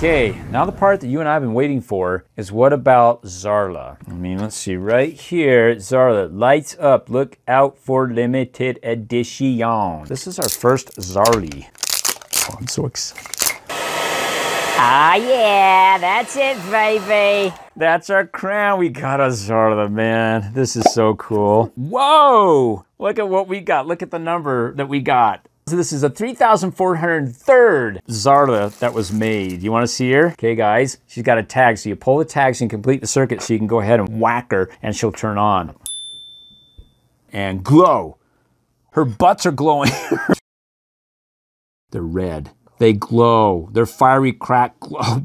Okay, now the part that you and I have been waiting for is what about Zarla? I mean, let's see right here. Zarla, lights up, look out for limited edition. This is our first Zarly. Oh, I'm so excited. Ah, yeah, that's it, baby. That's our crown. We got a Zarla, man. This is so cool. Whoa, look at what we got. Look at the number that we got. So this is a 3,403rd Zarla that was made. You want to see her? Okay, guys, she's got a tag. So you pull the tags and complete the circuit so you can go ahead and whack her and she'll turn on. And glow. Her butts are glowing. They're red. They glow. They're fiery crack glow.